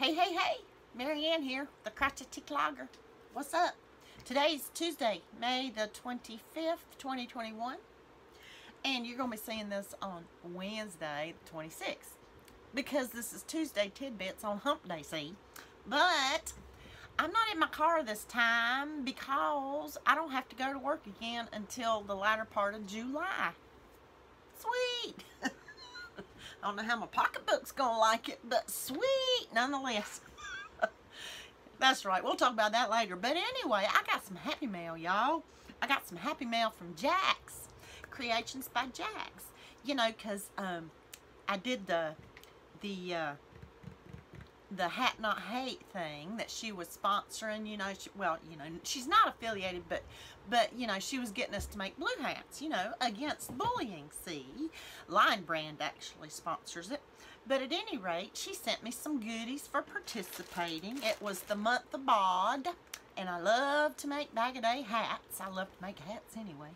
Hey, hey, hey, Marieanne here, the Crotchety Clogger. What's up? Today's Tuesday, May the 25th, 2021. And you're going to be seeing this on Wednesday, the 26th. Because this is Tuesday Tidbits on Hump Day, see? But I'm not in my car this time because I don't have to go to work again until the latter part of July. Sweet! I don't know how my pocketbook's going to like it, but sweet nonetheless. That's right. We'll talk about that later. But anyway, I got some happy mail, y'all. I got some happy mail from Jax. Creations by Jax. You know, because I did the Hat Not Hate thing that she was sponsoring, you know, she's not affiliated, but you know, she was getting us to make blue hats, you know, against bullying, see. Lion Brand actually sponsors it. But at any rate, she sent me some goodies for participating. It was the month of BOD, and I love to make Bag O Day hats. I love to make hats anyway.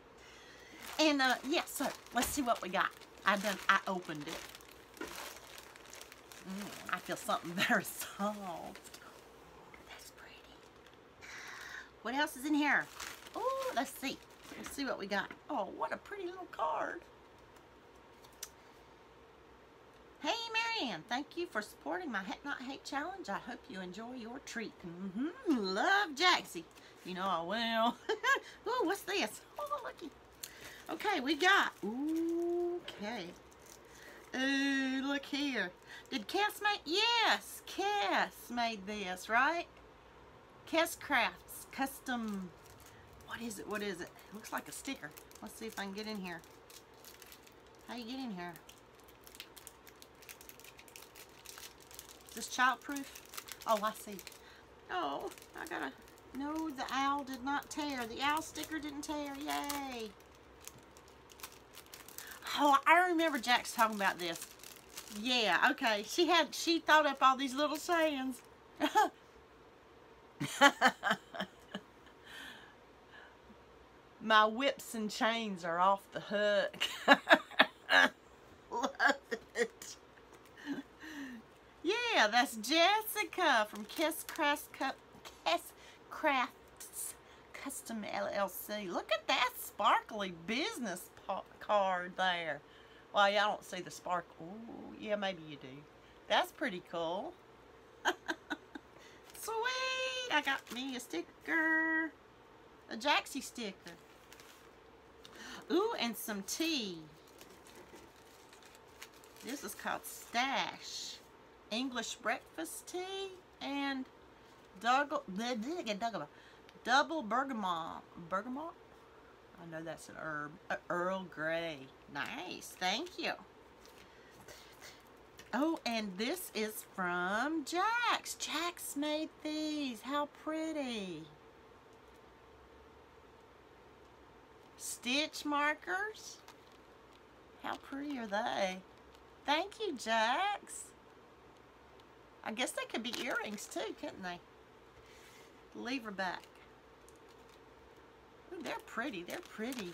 And, yeah, so let's see what we got. I opened it. I feel something very soft. That's pretty. What else is in here? Oh, let's see. Let's see what we got. Oh, what a pretty little card. Hey, Marieanne, thank you for supporting my Hat Not Hate challenge. I hope you enjoy your treat. Love, Jaxie. You know I will. Ooh, what's this? Oh, looky. Okay, we got. Okay. Ooh, look here. Did Kes make? Yes, Kes made this, right? Kes Crafts Custom. What is it? What is it? It looks like a sticker. Let's see if I can get in here. How you get in here? Is this childproof? Oh, I see. Oh, I gotta. No, the owl did not tear. The owl sticker didn't tear. Yay! Oh, I remember Jax talking about this. Yeah, okay. She thought up all these little sayings. My whips and chains are off the hook. Love it. Yeah, that's Jessica from Kiss Crafts Custom LLC. Look at that sparkly business card there. Well, y'all don't see the spark. Oh, yeah, maybe you do. That's pretty cool. Sweet! I got me a sticker. A Jaxie sticker. Ooh, and some tea. This is called Stash. English breakfast tea and double bergamot. Bergamot? I know that's an herb. Earl Grey. Nice. Thank you. Oh, and this is from Jax. Jax made these. How pretty. Stitch markers. How pretty are they? Thank you, Jax. I guess they could be earrings too, couldn't they? Lever back. They're pretty. They're pretty.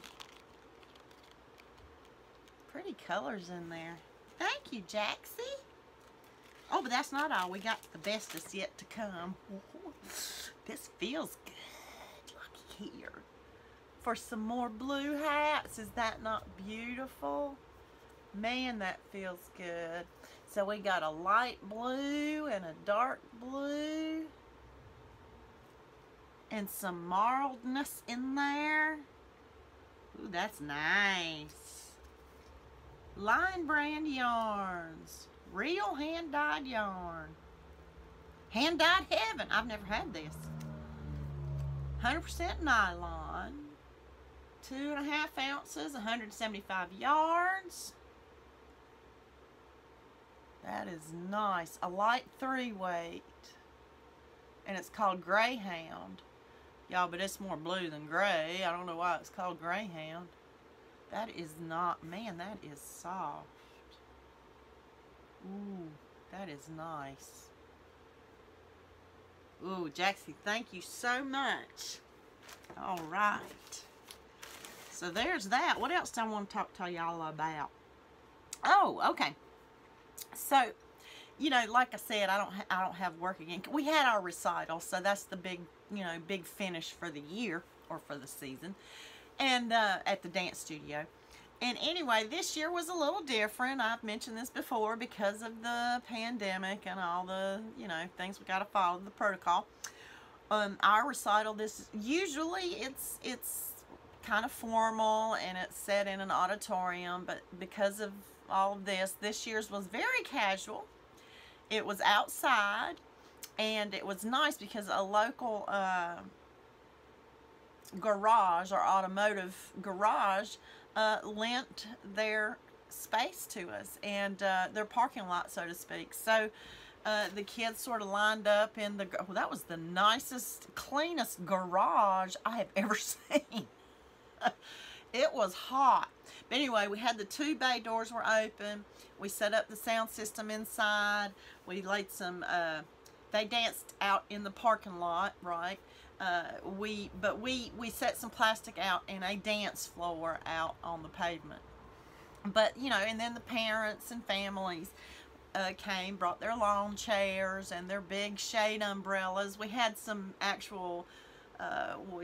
Pretty colors in there. Thank you, Jaxie. Oh, but that's not all. We got the bestest yet to come. Ooh, this feels good. Look here. For some more blue hats. Is that not beautiful? Man, that feels good. So we got a light blue and a dark blue. And some marledness in there. Ooh, that's nice. Lion Brand yarns. Real hand-dyed yarn. Hand-dyed heaven. I've never had this. 100% nylon. 2.5 ounces. 175 yards. That is nice. A light 3-weight. And it's called Greyhound. Y'all, but it's more blue than gray. I don't know why it's called Greyhound. That is not, man, that is soft. Ooh, that is nice. Ooh, Jaxie, thank you so much. All right. So there's that. What else do I want to talk to y'all about? Oh, okay. So, you know, like I said, I don't have work again. We had our recital, so that's the big, you know, big finish for the year or for the season, and at the dance studio. And anyway, this year was a little different. I've mentioned this before because of the pandemic and all the, you know, things we got to follow the protocol. Our recital, this usually it's kind of formal and it's set in an auditorium, but because of all of this year's was very casual. It was outside, and it was nice because a local garage or automotive garage lent their space to us, and their parking lot, so to speak. So the kids sort of lined up in the, well, that was the nicest, cleanest garage I have ever seen. It was hot. But anyway, we had the 2 bay doors were open. We set up the sound system inside. We laid some, they danced out in the parking lot, right? We set some plastic out and a dance floor out on the pavement. But, you know, and then the parents and families came, brought their lawn chairs and their big shade umbrellas. We had some actual,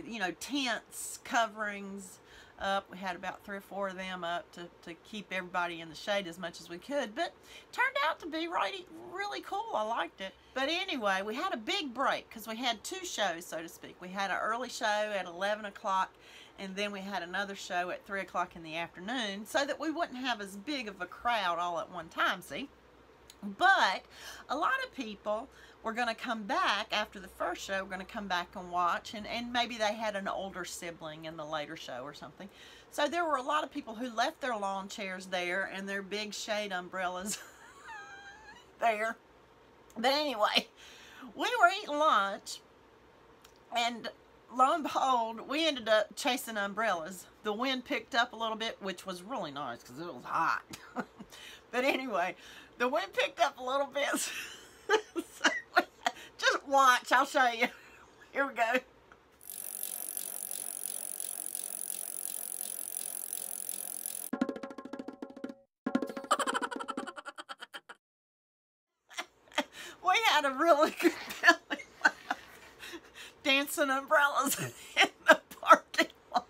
you know, tents, coverings up. We had about 3 or 4 of them up to keep everybody in the shade as much as we could, but turned out to be really cool. I liked it. But anyway, we had a big break because we had 2 shows, so to speak. We had an early show at 11 o'clock, and then we had another show at 3 o'clock in the afternoon, so that we wouldn't have as big of a crowd all at one time, see? But a lot of people were going to come back after the first show, were going to come back and watch, and maybe they had an older sibling in the later show or something. So there were a lot of people who left their lawn chairs there and their big shade umbrellas there. But anyway, we were eating lunch, and lo and behold, we ended up chasing umbrellas. The wind picked up a little bit, which was really nice because it was hot. But anyway, the wind picked up a little bit. So just watch, I'll show you. Here we go. We had a really good belly laugh. Dancing umbrellas in the parking lot.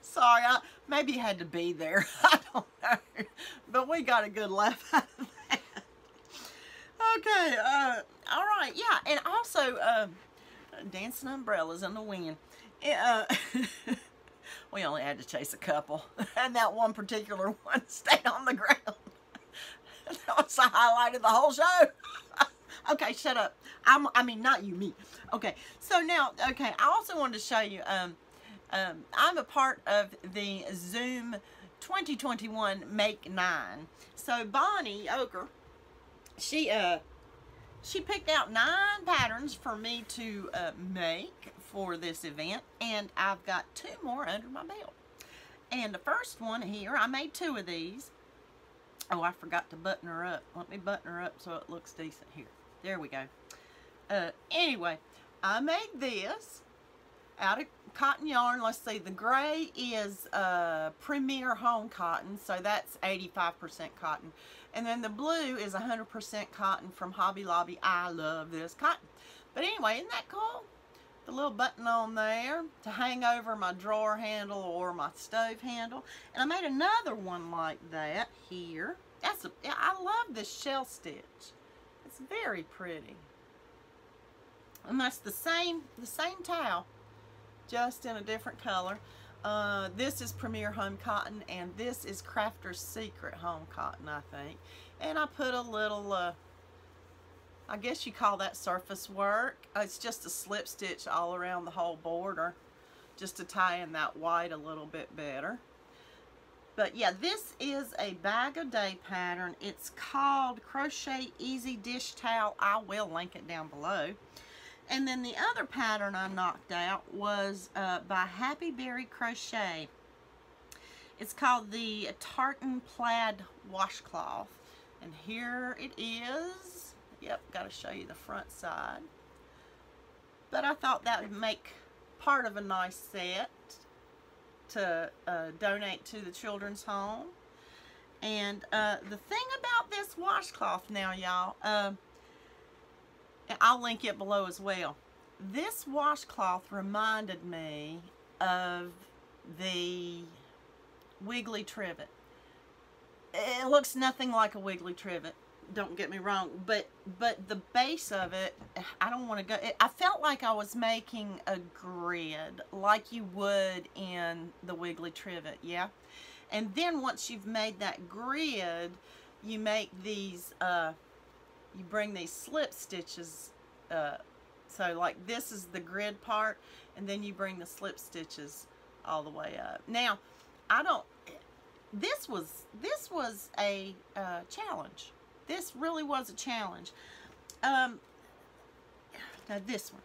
Sorry, maybe you had to be there. I don't know. But we got a good laugh out of that. Okay, all right, yeah, and also dancing umbrellas in the wind. We only had to chase a couple, and that one particular one stayed on the ground. That was the highlight of the whole show. Okay, shut up. I mean, not you, me. Okay, so now, okay, I also wanted to show you, I'm a part of the Zoom 2021 Make Nine. So Bonnie Ochre, she picked out 9 patterns for me to make for this event, and I've got 2 more under my belt. And the first one here, I made 2 of these. Oh, I forgot to button her up. Let me button her up so it looks decent here. There we go. Anyway, I made this out of cotton yarn. Let's see, the gray is Premier Home Cotton, so that's 85% cotton, and then the blue is 100% cotton from Hobby Lobby. I love this cotton. But anyway, isn't that cool? The little button on there to hang over my drawer handle or my stove handle. And I made another one like that here. That's a, I love this shell stitch. It's very pretty, and that's the same towel, just in a different color. This is Premier Home Cotton, and this is Crafter's Secret Home Cotton, I think. And I put a little, I guess you call that surface work. It's just a slip stitch all around the whole border, just to tie in that white a little bit better. But yeah, this is a Bag O Day pattern. It's called Crochet Easy Dish Towel. I will link it down below. And then the other pattern I knocked out was by Happy Berry Crochet. It's called the Tartan Plaid Washcloth. And here it is. Yep, got to show you the front side. But I thought that would make part of a nice set to donate to the children's home. And the thing about this washcloth now, y'all, I'll link it below as well. This washcloth reminded me of the Wiggly Trivet. It looks nothing like a Wiggly Trivet, don't get me wrong, but the base of it, I don't want to go, I felt like I was making a grid like you would in the Wiggly Trivet, yeah? And then once you've made that grid, you make these, you bring these slip stitches, so like this is the grid part, and then you bring the slip stitches all the way up. Now, I don't, this was a challenge. This really was a challenge. Now this one.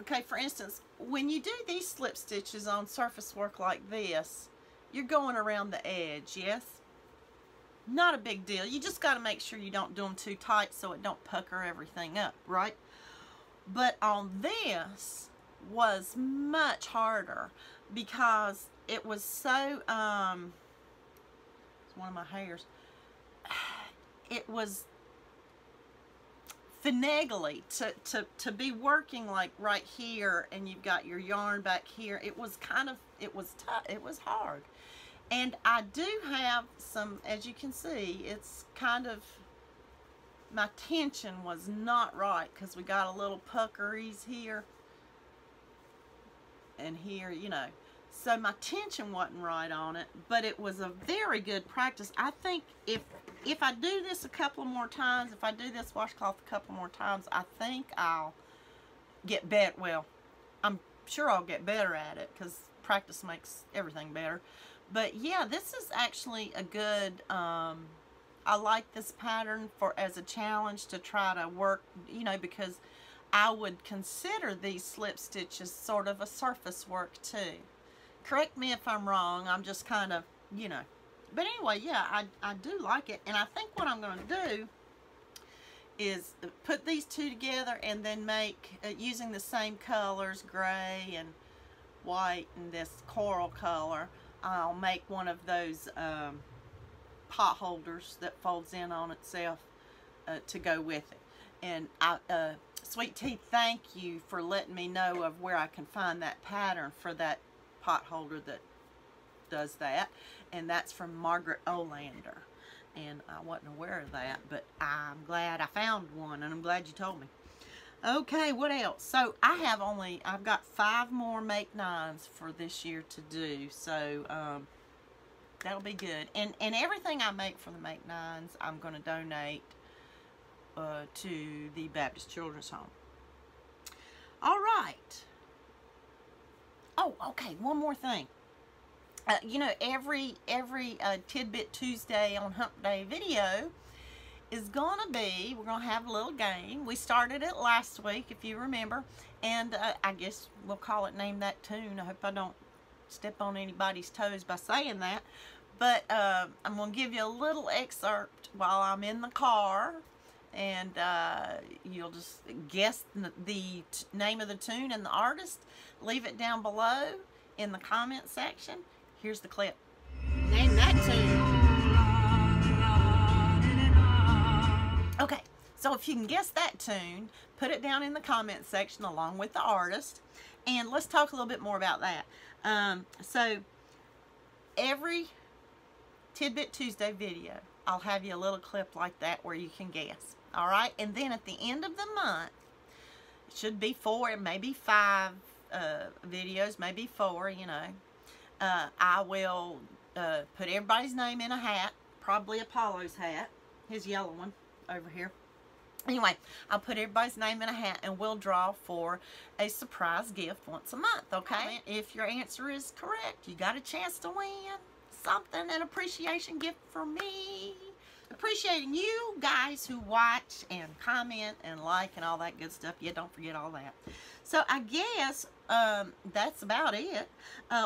Okay, for instance, when you do these slip stitches on surface work like this, you're going around the edge, yes? Not a big deal. You just got to make sure you don't do them too tight so it don't pucker everything up, right? But on this was much harder because it was so, it's one of my hairs. It was finagly to be working like right here, and you've got your yarn back here. It was kind of, it was tough, it was hard. And I do have some, as you can see, it's kind of, my tension was not right because we got a little puckeries here and here, you know. So my tension wasn't right on it, but it was a very good practice. I think if I do this a couple more times, if I do this washcloth a couple more times, I think I'll get better. Well, I'm sure I'll get better at it because practice makes everything better. But yeah, this is actually a good, I like this pattern for as a challenge to try to work, you know, because I would consider these slip stitches sort of a surface work too. Correct me if I'm wrong, I'm just kind of, you know. But anyway, yeah, I do like it. And I think what I'm going to do is put these two together and then make, using the same colors, gray and white and this coral color, I'll make one of those pot holders that folds in on itself to go with it. And I, Sweet Tea, thank you for letting me know of where I can find that pattern for that pot holder that does that, and that's from Margaret Olander, and I wasn't aware of that, but I'm glad I found one, and I'm glad you told me. Okay, what else? So I've got 5 more make nines for this year to do, so that'll be good. And everything I make for the make nines, I'm going to donate to the Baptist Children's Home. All right. Oh, okay, one more thing. You know, every Tidbit Tuesday on Hump Day video is going to be, we're going to have a little game. We started it last week, if you remember, and I guess we'll call it Name That Tune. I hope I don't step on anybody's toes by saying that, but I'm going to give you a little excerpt while I'm in the car, and you'll just guess the name of the tune and the artist. Leave it down below in the comment section. Here's the clip. Name that tune. Okay, so if you can guess that tune, put it down in the comment section along with the artist, and let's talk a little bit more about that. So every Tidbit Tuesday video, I'll have you a little clip like that where you can guess. All right, and then at the end of the month, it should be 4, maybe 5 videos, maybe 4, you know. I will put everybody's name in a hat, probably Apollo's hat, his yellow one over here. Anyway, I'll put everybody's name in a hat, and we'll draw for a surprise gift once a month, okay? If your answer is correct, you got a chance to win something, an appreciation gift for me. Appreciating you guys who watch and comment and like and all that good stuff. Yeah, don't forget all that. So I guess that's about it.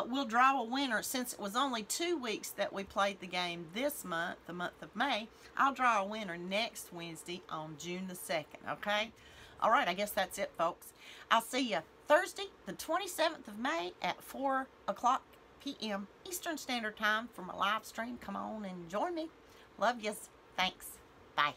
We'll draw a winner. Since it was only 2 weeks that we played the game this month, the month of May, I'll draw a winner next Wednesday on June the 2nd, okay? All right, I guess that's it, folks. I'll see you Thursday, the 27th of May at 4 o'clock p.m. Eastern Standard Time for my live stream. Come on and join me. Love yous. Thanks. Bye.